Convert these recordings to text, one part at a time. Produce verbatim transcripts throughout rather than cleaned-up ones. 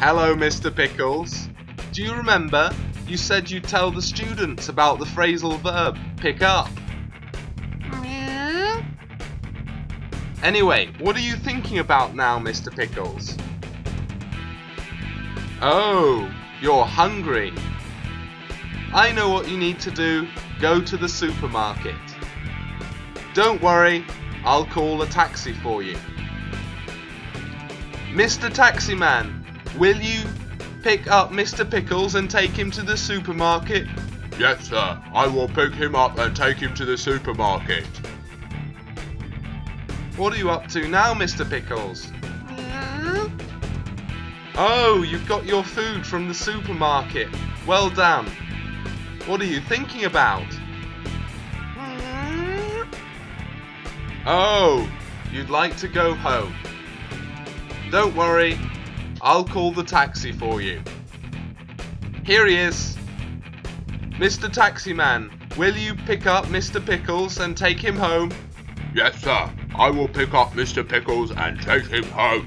Hello, Mister Pickles. Do you remember? You said you'd tell the students about the phrasal verb, pick up. Yeah. Anyway, what are you thinking about now, Mister Pickles? Oh, you're hungry. I know what you need to do. Go to the supermarket. Don't worry, I'll call a taxi for you. Mister Taxi Man, will you pick up Mister Pickles and take him to the supermarket? Yes, sir. I will pick him up and take him to the supermarket. What are you up to now, Mister Pickles? Yeah. Oh, you've got your food from the supermarket. Well done. What are you thinking about? Yeah. Oh, you'd like to go home. Don't worry, I'll call the taxi for you. Here he is. Mister Taxi Man, will you pick up Mister Pickles and take him home? Yes, sir. I will pick up Mister Pickles and take him home.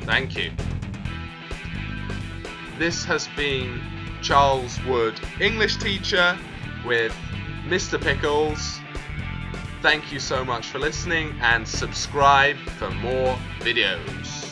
Thank you. This has been Charles Wood, English teacher, with Mister Pickles. Thank you so much for listening, and subscribe for more videos.